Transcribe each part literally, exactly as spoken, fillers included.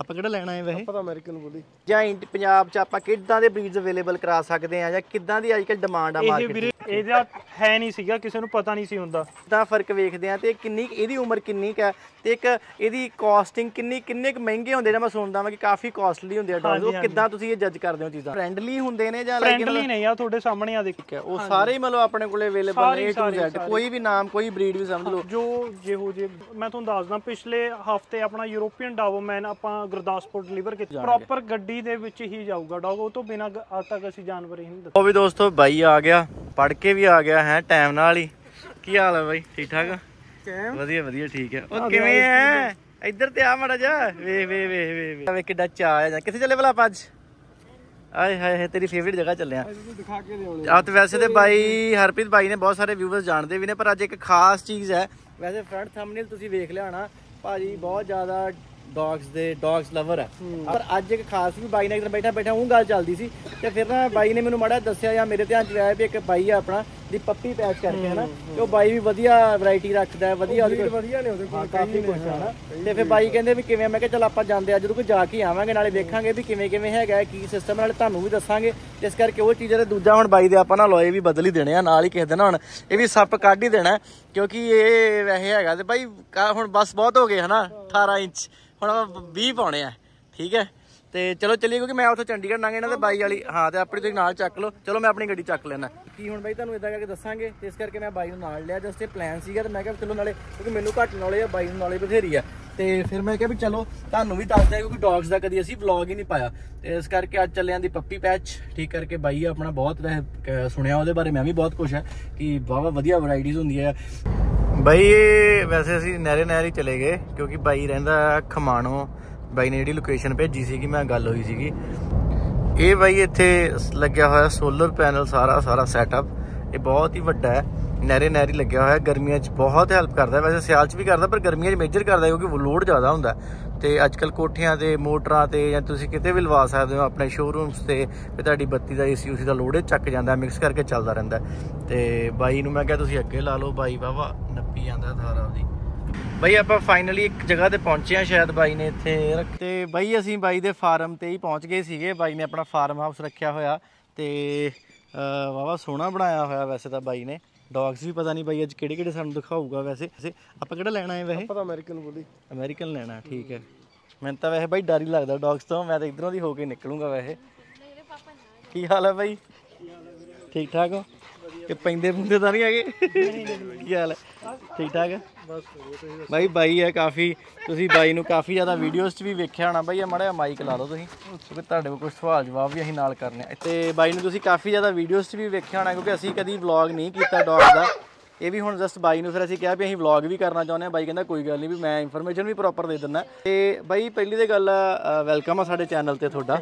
ਆਪਾਂ ਕਿਹੜਾ ਲੈਣਾ ਹੈ ਵੈਸੇ? ਆਪਾਂ ਤਾਂ ਅਮਰੀਕਨ ਬੁਲੀ ਜਾਇੰਟ ਪੰਜਾਬ ਚ ਆਪਾਂ ਕਿੱਦਾਂ ਦੇ ਬਰੀਡਸ ਅਵੇਲੇਬਲ ਕਰਾ ਸਕਦੇ ਆ ਜਾਂ ਕਿੱਦਾਂ ਦੀ ਅੱਜਕੱਲ ਡਿਮਾਂਡ ਆ ਮਾਰਕੀਟ ਵਿੱਚ? ਇਹ ਇਹਦਾ ਹੈ ਨਹੀਂ ਸੀਗਾ, ਕਿਸੇ ਨੂੰ ਪਤਾ ਨਹੀਂ ਸੀ ਹੁੰਦਾ ਤਾਂ ਫਰਕ ਵੇਖਦੇ ਆ। ਤੇ ਕਿੰਨੀ ਇਹਦੀ ਉਮਰ ਕਿੰਨੀ ਕ ਹੈ ਤੇ ਇੱਕ ਇਹਦੀ ਕਾਸਟਿੰਗ ਕਿੰਨੀ ਕਿੰਨੇ ਕ ਮਹਿੰਗੇ ਹੁੰਦੇ ਨੇ? ਮੈਂ ਸੁਣਦਾ ਮੈਂ ਕਿ ਕਾਫੀ ਕਾਸਟਲੀ ਹੁੰਦੇ ਆ ਡੌਗ। ਉਹ ਕਿੱਦਾਂ ਤੁਸੀਂ ਇਹ ਜੱਜ ਕਰਦੇ ਹੋ? ਚੀਜ਼ਾਂ ਫਰੈਂਡਲੀ ਹੁੰਦੇ ਨੇ ਜਾਂ ਫਰੈਂਡਲੀ ਨਹੀਂ ਆ? ਤੁਹਾਡੇ ਸਾਹਮਣੇ ਆ ਦੇਖਿਆ ਉਹ ਸਾਰੇ ਹੀ ਮਤਲਬ ਆਪਣੇ ਕੋਲੇ ਅਵੇਲੇਬਲ ਨੇ ਏ ਟੂ ਜ਼ੈਡ, ਕੋਈ ਵੀ ਨਾਮ ਕੋਈ ਬਰੀਡ ਵੀ ਸਮਝ ਲਓ ਜੋ ਜਿਹੋ ਜੇ। ਮੈਂ ਤੁਹਾਨੂੰ ਦੱਸਦਾ ਪਿਛਲੇ ਹਫਤੇ ਆਪਣਾ ਯੂਰੋਪੀਅਨ ਡਾਵਰਮੈਨ ਆਪਾਂ ਗੁਰਦਾਸਪੁਰ ਡਿਲੀਵਰ ਕੀਤਾ, ਪ੍ਰੋਪਰ ਗੱਡੀ ਦੇ ਵਿੱਚ ਹੀ ਜਾਊਗਾ ਡੌਗ, ਉਹ ਤੋਂ ਬਿਨਾਂ ਅੱਜ ਤੱਕ ਅਸੀਂ ਜਾਨਵਰ ਹੀ ਨਹੀਂ ਦਿੱਤਾ। ਉਹ ਵੀ ਦੋਸਤੋ ਬਾਈ ਆ ਗਿਆ, ਪੜ ਕੇ ਵੀ ਆ ਗਿਆ ਹੈ ਟਾਈਮ ਨਾਲ ਹੀ। ਕੀ ਹਾਲ ਹੈ ਬਾਈ? ਠੀਕ ਠਾਕ? ਵਧੀਆ ਵਧੀਆ ਠੀਕ ਹੈ। ਉਹ ਕਿਵੇਂ ਹੈ? ਇੱਧਰ ਤੇ ਆ ਮਾੜਾ ਜਿਹਾ, ਵੇ ਵੇ ਵੇ ਵੇ ਵੇ ਕਿੱਡਾ ਚਾਅ ਆ। ਜਾਂ ਕਿੱਥੇ ਚੱਲੇ ਭਲਾ ਆਪਾਂ ਅੱਜ? ਆਏ ਹਾਏ ਤੇਰੀ ਫੇਵਰੇਟ ਜਗ੍ਹਾ ਚੱਲੇ ਆ ਆ। ਤੇ ਵੈਸੇ ਤੇ ਬਾਈ ਹਰਪ੍ਰੀਤ ਬਾਈ ਨੇ ਬਹੁਤ ਸਾਰੇ ਵਿਊਅਰਸ ਜਾਣਦੇ ਵੀ ਨੇ, ਪਰ ਅੱਜ ਇੱਕ ਖਾਸ ਚੀਜ਼ ਹੈ। ਵੈਸੇ ਫਰੰਟ ਥੰਬਨੇਲ ਤੁਸੀਂ ਵੇਖ ਲਿਆ ਹੋਣਾ, ਭਾਜੀ ਬਹੁਤ ਜ਼ਿਆਦਾ ਡੌਗਸ ਦੇ ਡੌਗਸ ਲਵਰ ਹੈ, ਪਰ ਅੱਜ ਇੱਕ ਖਾਸ ਵੀ ਬਾਈ ਨਾਲ ਬੈਠਾ ਬੈਠਾ ਉਹ ਗੱਲ ਚੱਲਦੀ ਸੀ ਤੇ ਫਿਰ ਨਾ ਬਾਈ ਨੇ ਮੈਨੂੰ ਮਾੜਾ ਦੱਸਿਆ ਜਾਂ ਮੇਰੇ ਧਿਆਨ ਚ ਆਇਆ ਵੀ ਇੱਕ ਬਾਈ ਆ ਆਪਣਾ ਦੀ ਪੱਪੀ ਪੈਚ ਕਰਕੇ ਹਨਾ, ਤੇ ਉਹ ਬਾਈ ਵੀ ਵਧੀਆ ਵੈਰਾਈਟੀ ਰੱਖਦਾ, ਵਧੀਆ ਵਧੀਆ ਨੇ ਉਹਦੇ ਕੋਲ ਕਾਫੀ ਕੁਝ ਹਨਾ। ਤੇ ਫਿਰ ਬਾਈ ਕਹਿੰਦੇ ਵੀ ਕਿਵੇਂ? ਮੈਂ ਕਿਹਾ ਚਲ ਆਪਾਂ ਜਾਂਦੇ ਆ ਜਦੋਂ ਕੋਈ ਜਾ ਕੇ ਆਵਾਂਗੇ, ਨਾਲੇ ਵੇਖਾਂਗੇ ਵੀ ਕਿਵੇਂ ਕਿਵੇਂ ਹੈਗਾ ਕੀ ਸਿਸਟਮ, ਨਾਲੇ ਤੁਹਾਨੂੰ ਵੀ ਦੱਸਾਂਗੇ। ਇਸ ਕਰਕੇ ਉਹ ਚੀਜ਼ਾਂ ਦੇ ਦੂਜਾ ਹੁਣ ਬਾਈ ਦੇ ਆਪਾਂ ਨਾ ਲੋਏ ਵੀ ਬਦਲ ਹੀ ਦੇਣੇ ਆ, ਨਾਲ ਹੀ ਕਿਸੇ ਦਿਨ ਹੁਣ ਇਹ ਵੀ ਸੱਪ ਕੱਢ ਹੀ ਦੇਣਾ, ਕਿਉਂਕਿ ਇਹ ਵੈਸੇ ਹੈਗਾ ਤੇ ਬਾਈ ਹੁਣ ਬਸ ਬਹੁਤ ਹੋ ਗਏ ਹਨਾ। ਅਠਾਰਾਂ ਇੰਚ ਹੁਣ ਆਪਾਂ ਵੀਹ ਪਾਉਣੇ ਆ, ਠੀਕ ਹੈ? ਤੇ ਚਲੋ ਚੱਲੀਏ, ਕਿਉਂਕਿ ਮੈਂ ਉੱਥੋਂ ਚੰਡੀਗੜ੍ਹ ਲੰਘ ਇਹਨਾਂ ਦੇ ਬਾਈ ਵਾਲੀ। ਹਾਂ ਤੇ ਆਪਣੀ ਤੁਸੀਂ ਨਾਲ ਚੱਕ ਲਓ। ਚਲੋ ਮੈਂ ਆਪਣੀ ਗੱਡੀ ਚੱਕ ਲੈਣਾ। ਕੀ ਹੁਣ ਬਾਈ ਤੁਹਾਨੂੰ ਇੱਦਾਂ ਕਰਕੇ ਦੱਸਾਂਗੇ, ਤੇ ਇਸ ਕਰਕੇ ਮੈਂ ਬਾਈ ਨੂੰ ਨਾਲ ਲਿਆ। ਜਸਟ ਇਹ ਪਲਾਨ ਸੀਗਾ ਤੇ ਮੈਂ ਕਿਹਾ ਚਲੋ ਨਾਲੇ, ਕਿਉਂਕਿ ਮੈਨੂੰ ਘੱਟ ਨੌਲੇਜ ਆ, ਬਾਈ ਨੂੰ ਨੌਲੇਜ ਬਥੇਰੀ ਆ, ਤੇ ਫਿਰ ਮੈਂ ਕਿਹਾ ਵੀ ਚਲੋ ਤੁਹਾਨੂੰ ਵੀ ਦੱਸਦੇ ਹਾਂ, ਕਿਉਂਕਿ ਡੌਗਸ ਦਾ ਕਦੀ ਅਸੀਂ ਵਲੌਗ ਹੀ ਨਹੀਂ ਪਾਇਆ। ਤੇ ਇਸ ਕਰਕੇ ਅੱਜ ਚੱਲਿਆਂ ਦੀ ਪੱਪੀ ਪੈਚ ਠੀਕ ਕਰਕੇ। ਬਾਈ ਆਪਣਾ ਬਹੁਤ ਸੁਣਿਆ ਉਹਦੇ ਬਾਰੇ, ਮੈਂ ਵੀ ਬਹੁਤ ਖੁਸ਼ ਹਾਂ ਕਿ ਬਹੁਤ ਵਧੀਆ ਵਰਾਇਟੀਜ਼ ਹੁੰਦੀਆਂ ਆ ਬਾਈ। ਵੈਸੇ ਅਸੀਂ ਨਹਿਰੇ ਨਹਿਰੇ ਚਲੇ ਗਏ, ਕਿਉਂਕਿ ਬਾਈ ਰਹਿੰਦਾ ਖਮਾਣੋ। ਬਾਈ ਨੇ ਜਿਹੜੀ ਲੋਕੇਸ਼ਨ ਭੇਜੀ ਸੀਗੀ, ਮੈਂ ਗੱਲ ਹੋਈ ਸੀਗੀ, ਇਹ ਬਾਈ ਇੱਥੇ ਲੱਗਿਆ ਹੋਇਆ ਸੋਲਰ ਪੈਨਲ, ਸਾਰਾ ਸਾਰਾ ਸੈਟਅਪ ਇਹ ਬਹੁਤ ਹੀ ਵੱਡਾ ਹੈ, ਨਹਿਰੇ ਨਹਿਰੀ ਲੱਗਿਆ ਹੋਇਆ। ਗਰਮੀਆਂ 'ਚ ਬਹੁਤ ਹੈਲਪ ਕਰਦਾ, ਵੈਸੇ ਸਿਆਲ 'ਚ ਵੀ ਕਰਦਾ, ਪਰ ਗਰਮੀਆਂ 'ਚ ਮੇਜਰ ਕਰਦਾ ਕਿਉਂਕਿ ਲੋਡ ਜ਼ਿਆਦਾ ਹੁੰਦਾ। ਤੇ ਅੱਜ ਕੱਲ੍ਹ ਕੋਠਿਆਂ 'ਤੇ ਮੋਟਰਾਂ 'ਤੇ ਜਾਂ ਤੁਸੀਂ ਕਿਤੇ ਵੀ ਲਵਾ ਸਕਦੇ ਹੋ ਆਪਣੇ ਸ਼ੋਅਰੂਮਸ 'ਤੇ, ਵੀ ਤੁਹਾਡੀ ਬੱਤੀ ਦਾ ਏ ਸੀ ਉਸੀ ਦਾ ਲੋਡ ਇਹ ਚੱਕ ਜਾਂਦਾ, ਮਿਕਸ ਕਰਕੇ ਚੱਲਦਾ ਰਹਿੰਦਾ। ਤੇ ਬਾਈ ਨੂੰ ਮੈਂ ਕਿਹਾ ਤੁਸੀਂ ਅੱਗੇ ਲਾ ਲਓ, ਬਾਈ ਵਾਹਵਾ ਨੱਪੀ ਜਾਂਦਾ ਸਾਰਾ ਉਹਦੀ। ਬਾਈ ਆਪਾਂ ਫਾਈਨਲੀ ਇੱਕ ਜਗ੍ਹਾ ਤੇ ਪਹੁੰਚੇ ਹਾਂ, ਸ਼ਾਇਦ ਬਾਈ ਨੇ ਇੱਥੇ ਰੱਖਤੇ। ਬਾਈ ਅਸੀਂ ਬਾਈ ਦੇ ਫਾਰਮ ਤੇ ਹੀ ਪਹੁੰਚ ਗਏ ਸੀਗੇ। ਬਾਈ ਨੇ ਆਪਣਾ ਫਾਰਮ ਹਾਊਸ ਰੱਖਿਆ ਹੋਇਆ ਤੇ ਵਾਵਾ ਸੋਹਣਾ ਬਣਾਇਆ ਹੋਇਆ। ਵੈਸੇ ਤਾਂ ਬਾਈ ਨੇ ਡੌਗਸ ਵੀ ਪਤਾ ਨਹੀਂ ਬਾਈ ਅੱਜ ਕਿਹੜੇ ਕਿਹੜੇ ਸਾਨੂੰ ਦਿਖਾਊਗਾ। ਵੈਸੇ ਆਪਾਂ ਕਿਹੜਾ ਲੈਣਾ ਹੈ? ਵੈਸੇ ਆਪਾਂ ਅਮਰੀਕਨ ਬੁਲੀ ਅਮਰੀਕਨ ਲੈਣਾ, ਠੀਕ ਹੈ। ਮੈਨੂੰ ਤਾਂ ਵੈਸੇ ਬਾਈ ਡਰ ਹੀ ਲੱਗਦਾ ਡੌਗਸ ਤੋਂ, ਮੈਂ ਤਾਂ ਇੱਧਰੋਂ ਦੀ ਹੋ ਕੇ ਨਿਕਲੂੰਗਾ। ਵੈਸੇ ਕੀ ਹਾਲ ਹੈ ਬਾਈ? ਠੀਕ ਠਾਕ ਹੋ? ਇਹ ਪੈਂਦੇ ਪੁੰਦੇ ਤਾਂ ਨਹੀਂ ਹੈਗੇ? ਕੀ ਹਾਲ ਹੈ? ਠੀਕ ਠਾਕ ਹੈ ਬਾਈ। ਬਾਈ ਹੈ ਕਾਫੀ, ਤੁਸੀਂ ਬਾਈ ਨੂੰ ਕਾਫੀ ਜ਼ਿਆਦਾ ਵੀਡੀਓਜ਼ 'ਚ ਵੀ ਵੇਖਿਆ ਹੋਣਾ। ਬਾਈ ਮਾੜਾ ਜਿਹਾ ਮਾਈਕ ਲਾ ਲਓ ਤੁਸੀਂ, ਕਿਉਂਕਿ ਤੁਹਾਡੇ ਕੋਲ ਕੁਝ ਸਵਾਲ ਜਵਾਬ ਵੀ ਅਸੀਂ ਨਾਲ ਕਰਨੇ ਆ। ਤੇ ਬਾਈ ਨੂੰ ਤੁਸੀਂ ਕਾਫੀ ਜ਼ਿਆਦਾ ਵੀਡੀਓਜ਼ 'ਚ ਵੀ ਵੇਖਿਆ ਹੋਣਾ, ਕਿਉਂਕਿ ਅਸੀਂ ਕਦੀ ਵਲੌਗ ਨਹੀਂ ਕੀਤਾ ਡੌਗ ਦਾ। ਇਹ ਵੀ ਹੁਣ ਜਸਟ ਬਾਈ ਨੂੰ ਫਿਰ ਅਸੀਂ ਕਿਹਾ ਵੀ ਅਸੀਂ ਵਲੌਗ ਵੀ ਕਰਨਾ ਚਾਹੁੰਦੇ ਹਾਂ। ਬਾਈ ਕਹਿੰਦਾ ਕੋਈ ਗੱਲ ਨਹੀਂ, ਵੀ ਮੈਂ ਇਨਫੋਰਮੇਸ਼ਨ ਵੀ ਪ੍ਰੋਪਰ ਦੇ ਦਿੰਦਾ। ਤੇ ਬਾਈ ਪਹਿਲੀ ਤਾਂ ਗੱਲ ਵੈਲਕਮ ਆ ਸਾਡੇ ਚੈਨਲ 'ਤੇ ਤੁਹਾਡਾ,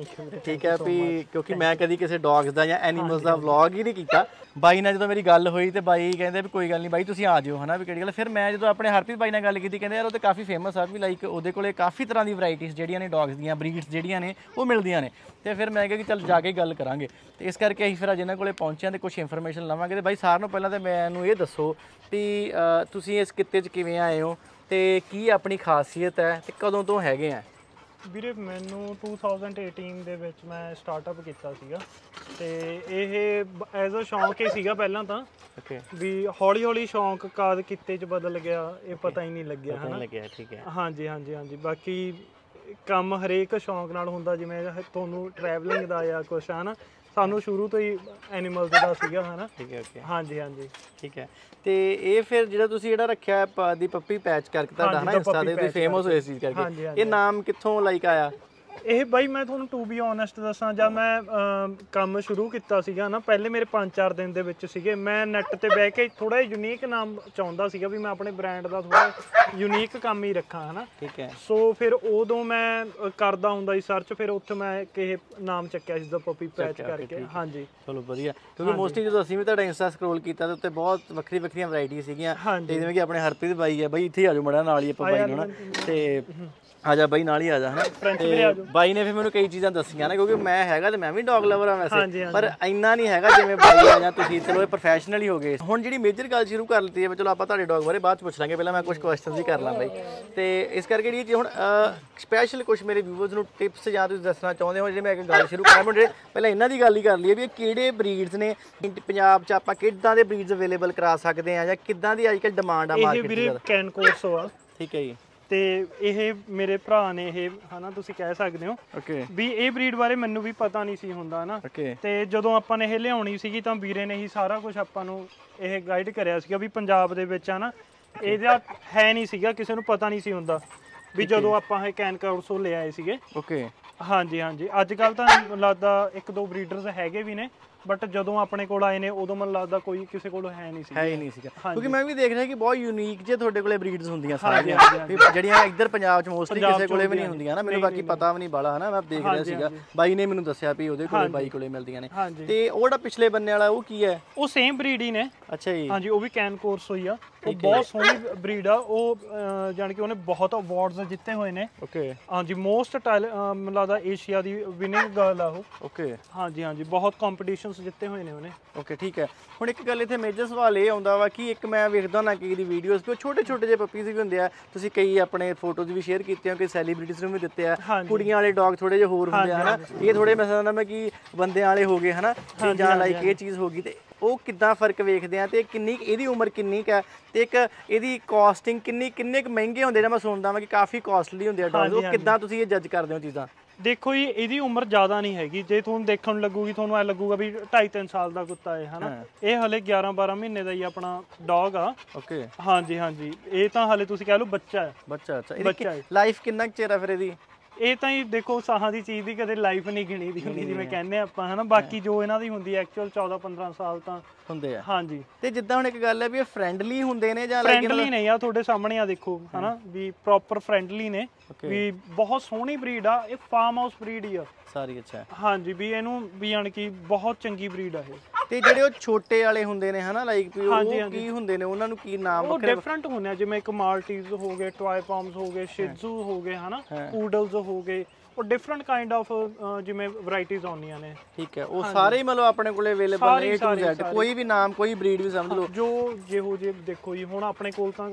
ਠੀਕ ਹੈ? ਵੀ ਕਿਉਂਕਿ ਮੈਂ ਕਦੀ ਕਿਸੇ ਡੌਗਸ ਦਾ ਜਾਂ ਐਨੀਮਲਸ ਦਾ ਵਲੌਗ ਹੀ ਨਹੀਂ ਕੀਤਾ। ਬਾਈ ਨਾਲ ਜਦੋਂ ਮੇਰੀ ਗੱਲ ਹੋਈ ਤੇ ਬਾਈ ਕਹਿੰਦੇ ਵੀ ਕੋਈ ਗੱਲ ਨਹੀਂ ਬਾਈ ਤੁਸੀਂ ਆ ਜਿਓ ਹਨਾ, ਵੀ ਕਿਹੜੀ ਗੱਲ। ਫਿਰ ਮੈਂ ਜਦੋਂ ਆਪਣੇ ਹਰਪ੍ਰੀਤ ਬਾਈ ਨਾਲ ਗੱਲ ਕੀਤੀ, ਕਹਿੰਦੇ ਯਾਰ ਉਹ ਤਾਂ ਕਾਫੀ ਫੇਮਸ ਆ, ਵੀ ਲਾਈਕ ਉਹਦੇ ਕੋਲੇ ਕਾਫੀ ਤਰ੍ਹਾਂ ਦੀ ਵਰਾਇਟੀਜ਼ ਜਿਹੜੀਆਂ ਨੇ ਡੌਗਸ ਦੀਆਂ, ਬਰੀਡਸ ਜਿਹੜੀਆਂ ਨੇ ਉਹ ਮਿਲਦੀਆਂ ਨੇ। ਤੇ ਫਿਰ ਮੈਂ ਕਿਹਾ ਕਿ ਚੱਲ ਜਾ ਕੇ ਗੱਲ ਕਰਾਂਗੇ। ਤੇ ਇਸ ਕਰਕੇ ਅਸੀਂ ਫਿਰ ਅੱਜ ਇਹਨਾਂ ਕੋਲੇ ਪਹੁੰਚਿਆ ਤੇ ਕੁਛ ਇਨਫੋਰਮੇਸ਼ਨ ਲਵਾਂਗੇ। ਤੇ ਬਾਈ ਸਾਰਿਆਂ ਨੂੰ ਪਹਿਲਾਂ ਤਾਂ ਮੈਨੂੰ ਇਹ ਦੱਸੋ ਵੀ ਤੁਸੀਂ ਇਸ ਕਿੱਤੇ 'ਚ ਕਿਵੇਂ ਆਏ ਹੋ ਤੇ ਕੀ ਆਪਣੀ ਖਾਸੀਅਤ ਹੈ ਤੇ ਕਦੋਂ ਤੋਂ ਹੈਗੇ ਆ? ਵੀਰੇ ਮੈਨੂੰ ਟੂ ਥਾਊਜ਼ੈਂਡ ਏਟੀਨ ਦੇ ਵਿੱਚ ਮੈਂ ਸਟਾਰਟਅਪ ਕੀਤਾ ਸੀਗਾ, ਤੇ ਇਹ ਐਜ਼ ਅ ਸ਼ੌਂਕ ਹੀ ਸੀਗਾ ਪਹਿਲਾਂ ਤਾਂ, ਵੀ ਹੌਲੀ ਹੌਲੀ ਸ਼ੌਂਕ ਕਾਦ ਕਿੱਤੇ 'ਚ ਬਦਲ ਗਿਆ, ਇਹ ਪਤਾ ਹੀ ਨਹੀਂ ਲੱਗਿਆ ਹਨਾ। ਠੀਕ ਹੈ, ਹਾਂਜੀ ਹਾਂਜੀ ਹਾਂਜੀ। ਬਾਕੀ ਕੰਮ ਹਰੇਕ ਸ਼ੌਂਕ ਨਾਲ ਹੁੰਦਾ, ਜਿਵੇਂ ਤੁਹਾਨੂੰ ਟਰੈਵਲਿੰਗ ਦਾ ਜਾਂ ਕੁਛ ਹੈ ਨਾ, ਸਾਨੂੰ ਸ਼ੁਰੂ ਤੋਂ ਹੀ ਐਨੀਮਲਸ ਦਾ ਸੀਗਾ ਹਨਾ। ਠੀਕ ਹੈ, ਓਕੇ, ਹਾਂਜੀ ਹਾਂਜੀ, ਠੀਕ ਹੈ। ਤੇ ਇਹ ਫਿਰ ਜਿਹੜਾ ਤੁਸੀਂ ਜਿਹੜਾ ਰੱਖਿਆ ਦੀ ਪੱਪੀ ਪੈਚ ਕਰਕੇ ਤੁਹਾਡਾ ਹਨਾ, ਇੰਸਟਾ ਤੇ ਤੁਸੀਂ ਫੇਮਸ ਹੋਏ ਸੀ ਕਰਕੇ, ਇਹ ਨਾਮ ਕਿੱਥੋਂ ਲਾਈਕ ਆਇਆ? ਇਹ ਬਾਈ ਮੈਂ ਤੁਹਾਨੂੰ ਟੂ ਬੀ ਓਨੈਸਟ ਦੱਸਾਂ, ਜਾਂ ਮੈਂ ਕੰਮ ਸ਼ੁਰੂ ਕੀਤਾ ਸੀਗਾ ਨਾ, ਪਹਿਲੇ ਮੇਰੇ ਪੰਜ ਚਾਰ ਦਿਨ ਦੇ ਵਿੱਚ ਸੀਗੇ, ਮੈਂ ਨੈੱਟ 'ਤੇ ਬਹਿ ਕੇ ਥੋੜ੍ਹਾ ਜਿਹਾ ਯੂਨੀਕ ਨਾਮ ਚਾਹੁੰਦਾ ਸੀਗਾ, ਵੀ ਮੈਂ ਆਪਣੇ ਬ੍ਰਾਂਡ ਦਾ ਥੋੜ੍ਹਾ ਯੂਨੀਕ ਕੰਮ ਹੀ ਰੱਖਾਂ ਹੈ ਨਾ। ਠੀਕ ਹੈ। ਸੋ ਫਿਰ ਉਦੋਂ ਮੈਂ ਕਰਦਾ ਹੁੰਦਾ ਸੀ ਸਰਚ, ਫਿਰ ਉੱਥੇ ਮੈਂ ਕਿਸੇ ਨਾਮ ਚੱਕਿਆ ਸੀ ਦਾ ਪੱਪੀ ਪੈਚ ਕਰਕੇ। ਹਾਂਜੀ, ਚਲੋ ਵਧੀਆ, ਕਿਉਂਕਿ ਮੋਸਟਲੀ ਜਦੋਂ ਅਸੀਂ ਵੀ ਤੁਹਾਡਾ ਇੰਸਟਾ ਸਕਰੋਲ ਕੀਤਾ ਤਾਂ ਉੱਤੇ ਬਹੁਤ ਵੱਖਰੀ ਵੱਖਰੀਆਂ ਵਰਾਇਟੀਆਂ ਸੀਗੀਆਂ, ਜਿਵੇਂ ਕਿ ਆਪਣੇ ਹਰਪ੍ਰੀਤ ਬਾਈ ਹੈ। ਬਾਈ ਇੱਥੇ ਆ ਜਾਓ ਮੜਾ ਨਾਲ ਹੀ ਆਪਾਂ ਬਾਈ ਨੂੰ ਨਾ, ਤੇ आजा बई नाल ही आजा है बई ने फिर मैं कई चीज़ा दसिया ना क्योंकि मैं हैगा तो मैं भी डॉग लवर हाँ वैसे पर इन्ना नहीं है जिवें बई आ जां तुसीं चलो प्रोफैशनल ही हो गए। हुण जिहड़ी मेजर गल शुरू कर लती है चलो आप तुहाडे डॉग बारे बाद पुछ लांगे पहला मैं कुछ क्वेश्चन ही कर ला बई तो इस करके जी हुण स्पैशल कुछ मेरे व्यूअर्स नूं टिप्स जां तुसीं दसना चाहुंदे हो जिहड़ी मैं इक गल शुरू करा पहले इन्हां दी गल ही कर लईए भी किहड़े ब्रीड्स ने पंजाब च आपां किदां दे ब्रीड्स अवेलेबल करा सकदे आं जां किदां दी अजकल डिमांड आ मार्केट च। कैन कोर्सो आ ठीक है जी ते ये मेरे भरा ने ये है ना तुसी कह सकते हो okay. भी ये ब्रीड बारे मैनू भी पता नहीं सी हुंदा ना okay. ते जदों आपां ने ये लिआउणी सीगी तां वीरे ने ही सारा कुछ आपां नू ये गाइड करया सीगा भी पंजाब दे विच है ना इहदा है नहीं सीगा किसे नू पता नहीं सी हुंदा भी जदों आपां ये कैन कोर्सो ले आए सीगे ओके हाँ जी हाँ जी अजकल तो लगता एक दो ब्रीडर्स हैगे भी ने बट जदों अपने कोल आए ने उदों मन लगदा कोई किसी कोल है नहीं सी है ही नहीं सी क्योंकि मैं भी देख रहा कि बहुत यूनिक जे थोड़े कोले ब्रीड्स हुंदियां सारियां जड़ियां इधर पंजाब च मोस्टली किसी कोले भी नहीं हुंदियां ना मैनू बाकी पता भी नहीं बाला है ना मैं देख रहा सीगा बाई ने मैनू दस्सिया भी ओदे कोले बाई कोले मिलदियां ने ते ओह ड़ा पिछले बन्ने वाला ओह की है ओह सेम ब्रीड ही ने अच्छा जी हां जी ओह भी कैन कोर्स होई आ ओह बहुत सोहनी ब्रीड आ ओह जान के ओहने बहुत अवार्ड्स जीते होए ने ओके हां जी मोस्ट लगदा एशिया दी विनिंग गर्ल आ ओह ओके हां जी हां जी बहुत कंपटीशन जिते हुए ने ओके ठीक है। हुण एक गल इत्थे मेजर सवाल ये आउंदा वा कि एक मैं वेखदा ना कि वीडियोस को छोटे छोटे जे पपीज भी हुंदे आ तुसीं कई अपने फोटोज भी शेयर कीते हो कि सैलीब्रिटीज नूं भी दित्ते आ कुड़ियां वाले डॉग थोड़े जे होर हुंदे आ ना ये थोड़े मैं समझदा मैं कि बंदे वाले हो गए है ना जां लाइक ये चीज़ होगी ते ਉਹ ਕਿਦਾਂ फर्क ਵੇਖਦੇ ਆ ਤੇ ਕਿੰਨੀ ਇਹਦੀ ਉਮਰ ਕਿੰਨੀ ਕ ਹੈ ਤੇ ਇੱਕ ਇਹਦੀ ਕਾਸਟਿੰਗ ਕਿੰਨੀ ਕਿੰਨੇ ਕ ਮਹਿੰਗੇ ਹੁੰਦੇ ਜਾਂ ਮੈਂ ਸੁਣਦਾ ਮੈਂ ਕਿ ਕਾਫੀ ਕਾਸਟਲੀ ਹੁੰਦੇ ਆ ਡਾਗ ਉਹ ਕਿਦਾਂ ਤੁਸੀਂ ਇਹ ਜੱਜ ਕਰਦੇ ਹੋ ਚੀਜ਼ਾਂ। ਦੇਖੋ ਜੀ ਇਹਦੀ ਉਮਰ ਜ਼ਿਆਦਾ ਨਹੀਂ ਹੈਗੀ ਜੇ ਤੁਹਾਨੂੰ ਦੇਖਣ ਨੂੰ ਲੱਗੂਗੀ ਤੁਹਾਨੂੰ ਐ ਲੱਗੂਗਾ ਵੀ ਢਾਈ ਤਿੰਨ ਸਾਲ ਦਾ ਕੁੱਤਾ ਹੈ ਹਨਾ ਇਹ ਹਲੇ ਗਿਆਰਾਂ ਬਾਰਾਂ ਮਹੀਨੇ ਦਾ ਹੀ ਆਪਣਾ ਡੌਗ ਆ ਓਕੇ ਹਾਂਜੀ ਹਾਂਜੀ ਇਹ ਤਾਂ ਹਲੇ ਤੁਸੀਂ ਕਹਿ ਲਓ ਬੱਚਾ ਹੈ ਬੱਚਾ ਅੱਛਾ ਇਹਦੀ ਲਾਈਫ ਕਿੰਨਾ ਚਿਹਰਾ ਫਿਰ ਇਹਦੀ ਇਹ ਤਾਂ ਹੀ ਦੇਖੋ ਸਾਹਾਂ ਦੀ ਚੀਜ਼ ਦੀ ਕਦੇ ਲਾਈਫ ਨਹੀਂ ਗਿਣੀ ਦੀ ਹੁੰਦੀ ਜਿਵੇਂ ਕਹਿੰਦੇ ਆਪਾਂ ਹਨਾ ਬਾਕੀ ਜੋ ਇਹਨਾਂ ਦੀ ਹੁੰਦੀ ਐਕਚੁਅਲ ਚੌਦਾਂ ਪੰਦਰਾਂ ਸਾਲ ਤਾਂ ਹੁੰਦੇ ਆ ਹਾਂਜੀ ਤੇ ਜਿੱਦਾਂ ਹੁਣ ਇੱਕ ਗੱਲ ਹੈ ਵੀ ਇਹ ਫਰੈਂਡਲੀ ਹੁੰਦੇ ਨੇ ਜਾਂ ਲਾਈਕ ਫਰੈਂਡਲੀ ਨਹੀਂ ਆ ਤੁਹਾਡੇ ਸਾਹਮਣੇ ਆ ਦੇਖੋ ਹਨਾ ਵੀ ਪ੍ਰੋਪਰ ਫਰੈਂਡਲੀ ਨੇ ਵੀ ਬਹੁਤ ਸੋਹਣੀ ਬਰੀਡ ਆ ਇਹ ਫਾਰਮ ਹਾਊਸ ਬਰੀਡ ਹੀ ਆ ਸਾਰੀ ਅੱਛਾ ਹਾਂਜੀ ਵੀ ਇਹਨੂੰ ਵੀ ਯਾਨੀ ਕਿ ਬਹੁਤ ਚੰਗੀ ਬਰੀਡ ਆ ਇਹ ਤੇ ਜਿਹੜੇ ਉਹ ਛੋਟੇ ਵਾਲੇ ਹੁੰਦੇ ਨੇ ਹਨਾ ਲਾਈਕ ਵੀ ਉਹ ਕੀ ਹੁੰਦੇ ਨੇ ਉਹਨਾਂ ਨੂੰ ਕੀ ਨਾਮ ਰੱਖਿਆ ਡਿਫਰੈਂਟ ਹੁੰਦੇ ਆ ਜਿਵੇਂ ਇੱਕ ਮਾਲਟੀਜ਼ ਹੋ ਗਏ ਟੋਏ ਪੋਮਸ ਹੋ ਗਏ ਸ਼ਿਜ਼ੂ ਹੋ ਗਏ ਹਨਾ ਪੂਡਲਸ ਹੋ ਗਏ ਉਹ ਡਿਫਰੈਂਟ ਕਾਈਂਡ ਆਫ ਜਿਵੇਂ ਵੈਰਾਈਟੀਜ਼ ਆਉਂਦੀਆਂ ਨੇ ਠੀਕ ਹੈ ਉਹ ਸਾਰੇ ਮਤਲਬ ਆਪਣੇ ਕੋਲੇ ਅਵੇਲੇਬਲ ਨੇ A to Z ਕੋਈ ਵੀ ਨਾਮ ਕੋਈ ਬਰੀਡ ਵੀ ਸਮਝ ਲਓ ਜੋ ਜਿਹੋ ਜਿਹੇ ਦੇਖੋ ਜੀ ਹੁਣ ਆਪਣੇ ਕੋਲ ਤਾਂ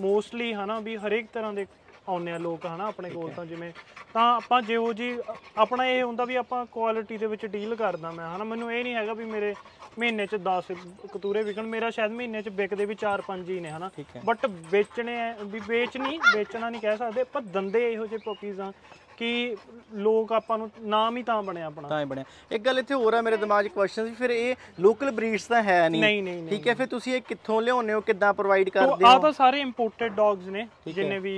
ਮੋਸਟਲੀ ਹਨਾ ਵੀ ਹਰੇਕ ਤਰ੍ਹਾਂ ਦੇ ਆਉਂਦੇ ਆ ਲੋਕ ਹਨਾ ਆਪਣੇ ਕੋਲ ਤਾਂ ਜਿਵੇਂ ਤਾਂ ਆਪਾਂ ਜਿਹੋ ਜੀ ਆਪਣਾ ਇਹ ਹੁੰਦਾ ਵੀ ਆਪਾਂ ਕੁਆਲਿਟੀ ਦੇ ਵਿੱਚ ਡੀਲ ਕਰਦਾ ਮੈਂ ਹਨਾ ਮੈਨੂੰ ਇਹ ਨਹੀਂ ਹੈਗਾ ਵੀ ਮੇਰੇ ਮਹੀਨੇ 'ਚ ਦਸ ਕਤੂਰੇ ਵਿਕਣ ਮੇਰਾ ਸ਼ਾਇਦ ਮਹੀਨੇ 'ਚ ਵਿਕਦੇ ਵੀ ਚਾਰ ਪੰਜ ਹੀ ਨੇ ਹਨਾ ਬਟ ਵੇਚਣੇ ਵੀ ਵੇਚ ਨਹੀਂ ਵੇਚਣਾ ਨਹੀਂ ਕਹਿ ਸਕਦੇ ਪਰ ਦੰਦੇ ਇਹੋ ਜਿਹੇ ਪਪੀਜ਼ ਆ कि लोग आपां नूं नाम ही तां बणिया अपना तां ही बणिया। एक गल इत्थे होर आ मेरे दिमाग च क्वेश्चन फिर ये लोकल ब्रीड्स तां है नहीं नहीं ठीक है फिर तुसीं ये कित्थों लिआउंदे हो किदां प्रोवाइड करदे हो? आ तां सारे इंपोर्टेड डॉग्स ने जिन्ने भी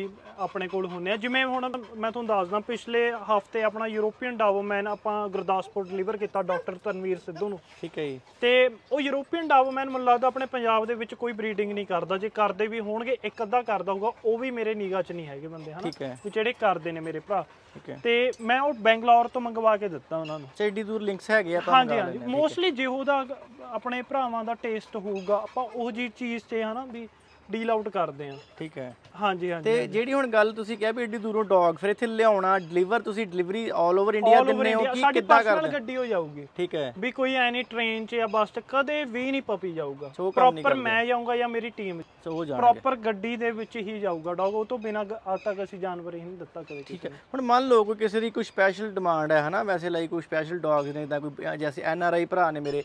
अपने कोल हुंदे आ जिवें हुण मैं तुहानूं दसदा पिछले हफ्ते अपना यूरोपीयन डॉबरमैन आपां गुरदासपुर डिलीवर कीता डॉक्टर तनवीर सिद्धू नूं ठीक है जी ते ओह यूरोपीयन डॉबरमैन मैनूं लगदा अपने पंजाब दे विच कोई ब्रीडिंग नहीं करदा जे करदे भी होणगे इक अद्धा करदा होगा ओह भी मेरे निगाह च नहीं हैगे बंदे हना ते जिहड़े करदे ने मेरे भरा ਤੇ ਮੈਂ ਉਹ ਬੈਂਗਲੌਰ ਤੋਂ ਮੰਗਵਾ ਕੇ ਦਿੱਤਾ ਉਹਨਾਂ ਨੂੰ ਐਡੀ ਦੂਰ ਲਿੰਕਸ ਹੈਗੇ ਆ ਤਾਂ ਹਾਂਜੀ ਮੋਸਟਲੀ ਜਿਹੋ ਦਾ ਆਪਣੇ ਭਰਾਵਾਂ ਦਾ ਟੇਸਟ ਹੋਊਗਾ ਆਪਾਂ ਉਹ ਜੀ ਚੀਜ਼ ਤੇ ਹਨਾ ਵੀ ਡੀਲ ਆਊਟ ਕਰਦੇ ਆ ਠੀਕ ਹੈ ਹਾਂਜੀ ਹਾਂਜੀ ਤੇ ਜਿਹੜੀ ਹੁਣ ਗੱਲ ਤੁਸੀਂ ਕਿਹਾ ਵੀ ਐਡੀ ਦੂਰੋਂ ਡੌਗ ਫਿਰ ਇੱਥੇ ਲਿਆਉਣਾ ਡਿਲੀਵਰ ਤੁਸੀਂ ਡਿਲੀਵਰੀ ਆਲ ਓਵਰ ਇੰਡੀਆ ਦਿੰਦੇ ਹੋ ਕਿ ਕਿੱਦਾਂ ਕਰਦੇ ਸਾਡੀ ਗੱਡੀ ਹੋ ਜਾਊਗੀ ਠੀਕ ਹੈ ਵੀ ਕੋਈ ਐ ਨਹੀਂ ਟ੍ਰੇਨ 'ਚ ਜਾਂ ਬੱਸ 'ਚ ਕਦੇ ਵੀ ਨਹੀਂ ਪਪੀ ਜਾਊਗਾ ਪ੍ਰੋਪਰ ਮੈਂ ਜਾਊਂਗਾ ਜਾਂ ਮੇਰੀ ਟੀਮ ਉਹ ਜਾਣਗੇ ਪ੍ਰੋਪਰ ਗੱਡੀ ਦੇ ਵਿੱਚ ਹੀ ਜਾਊਗਾ ਡੌਗ ਉਹ ਤੋਂ ਬਿਨਾ ਅੱਜ ਤੱਕ ਅਸੀਂ ਜਾਨਵਰ ਹੀ ਨਹੀਂ ਦਿੱਤਾ ਕਦੇ ਠੀਕ ਹੈ। ਹੁਣ ਮੰਨ ਲਓ ਕੋਈ ਕਿਸੇ ਦੀ ਕੋਈ ਸਪੈਸ਼ਲ ਡਿਮਾਂਡ ਹੈ ਹਨਾ ਵੈਸੇ ਲਾਈਕ ਕੋਈ ਸਪੈਸ਼ਲ ਡੌਗ ਨੇ ਤਾਂ ਕੋਈ ਜੈਸੇ ਐਨ ਆਰ ਆਈ ਭਰਾ ਨੇ ਮੇਰੇ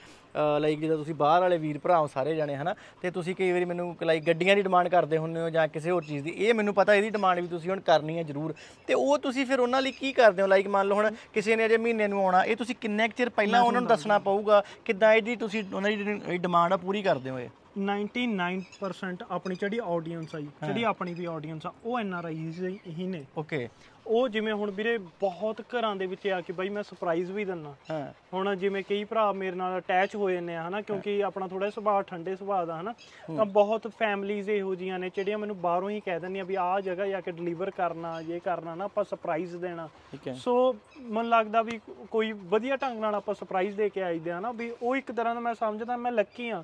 ਲਾਈਕ ਜਿੱਦਾਂ ਤੁਸੀਂ ਬਾਹਰ ਵਾਲੇ ਵੀਰ ਭਰਾ ਹੋ ਸਾਰੇ ਜਾਣੇ ਹਨਾ ਤੇ ਤੁਸੀਂ ਕਈ ਵਾਰੀ ਮੈਨੂੰ ਲਾਈਕ ਗੱਡੀਆਂ ਦੀ डिमांड करते होंगे हो जां किसी होर चीज़ की ये मैं पता यदि डिमांड भी तुसीं हुण करनी है जरूर तो वो फिर उन्होंने की करते हो लाइक मान लो हुण किसी ने अजे महीने में आना ये तुसीं किन्ने क चिर पहलां उन्होंने दसना पऊगा किदां इहदी तुसीं उन्हां दी डिमांड पूरी करते हो? ਨਾਈਨਟੀ ਨਾਈਨ ਪਰਸੈਂਟ ਆਪਣੀ ਜਿਹੜੀ ਆਡੀਅੰਸ ਆਈ ਜਿਹੜੀ ਆਪਣੀ ਵੀ ਆਡੀਅੰਸ ਆ ਉਹ ਐਨ ਆਰ ਆਈ ਹੀ ਨੇ ਓਕੇ ਉਹ ਜਿਵੇਂ ਹੁਣ ਵੀਰੇ ਬਹੁਤ ਘਰਾਂ ਦੇ ਵਿੱਚ ਆ ਕੇ ਬਾਈ ਮੈਂ ਸਰਪ੍ਰਾਈਜ਼ ਵੀ ਦਿੰਦਾ ਹੁਣ ਜਿਵੇਂ ਕਈ ਭਰਾ ਮੇਰੇ ਨਾਲ ਅਟੈਚ ਹੋ ਜਾਂਦੇ ਆ ਹਨਾ ਕਿਉਂਕਿ ਆਪਣਾ ਥੋੜਾ ਸੁਭਾਅ ਠੰਡੇ ਸੁਭਾਅ ਦਾ ਹਨਾ ਤਾਂ ਬਹੁਤ ਫੈਮਲੀਜ਼ ਇਹੋ ਜਿਹੀਆਂ ਨੇ ਜਿਹੜੀਆਂ ਮੈਨੂੰ ਬਾਹਰੋਂ ਹੀ ਕਹਿ ਦਿੰਦੀਆਂ ਵੀ ਆਹ ਜਗ੍ਹਾ ਜਾ ਕੇ ਡਿਲੀਵਰ ਕਰਨਾ ਜੇ ਕਰਨਾ ਨਾ ਆਪਾਂ ਸਰਪ੍ਰਾਈਜ਼ ਦੇਣਾ ਸੋ ਮੈਨੂੰ ਲੱਗਦਾ ਵੀ ਕੋਈ ਵਧੀਆ ਢੰਗ ਨਾਲ ਆਪਾਂ ਸਰਪ੍ਰਾਈਜ਼ ਦੇ ਕੇ ਆਈਦੇ ਹਨਾ ਵੀ ਉਹ ਇੱਕ ਤਰ੍ਹਾਂ ਦਾ ਮੈਂ ਸਮਝਦਾ ਮੈਂ ਲੱਕੀ ਹਾਂ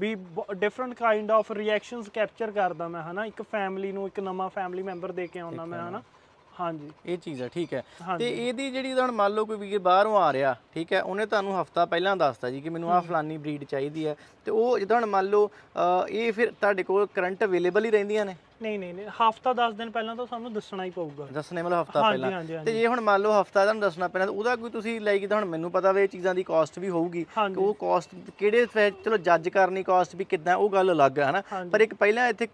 ਵੀ different kind of reactions capture ਕਰਦਾ ਮੈਂ ਹਨਾ ਇੱਕ ਫੈਮਿਲੀ ਨੂੰ ਇੱਕ ਨਵਾਂ ਫੈਮਿਲੀ ਮੈਂਬਰ ਦੇ ਕੇ ਆਉਂਦਾ ਮੈਂ ਹਨਾ हाँ जी ये चीज़ है ठीक है। हाँ ते एदी जिहड़ी मान लो कोई वीर बाहरों आ रहा ठीक है उन्हें तुहानू हफ्ता पहला दसता जी कि मैनू आ फलानी ब्रीड चाहिदी है तो वो जिद्दां मान लो ये फिर तुहाडे कोल करंट अवेलेबल ही रहिंदियां ने? नहीं नहीं नहीं हफ्ता दस दिन पहला तो सानू दसना ही पऊगा दसने मतलब हफ्ता पहला ते जे हुण मान लो हफ्ता तुहानू दसना पैना उहदा कोई तुसीं लाइक जिद्दां हुण मैनू पता वे चीज़ां दी कॉस्ट भी होऊगी कि वो कॉस्ट किहड़े चलो जज करनी कॉस्ट भी किद्दां वो गल अलग है ना पर एक पहला इत्थे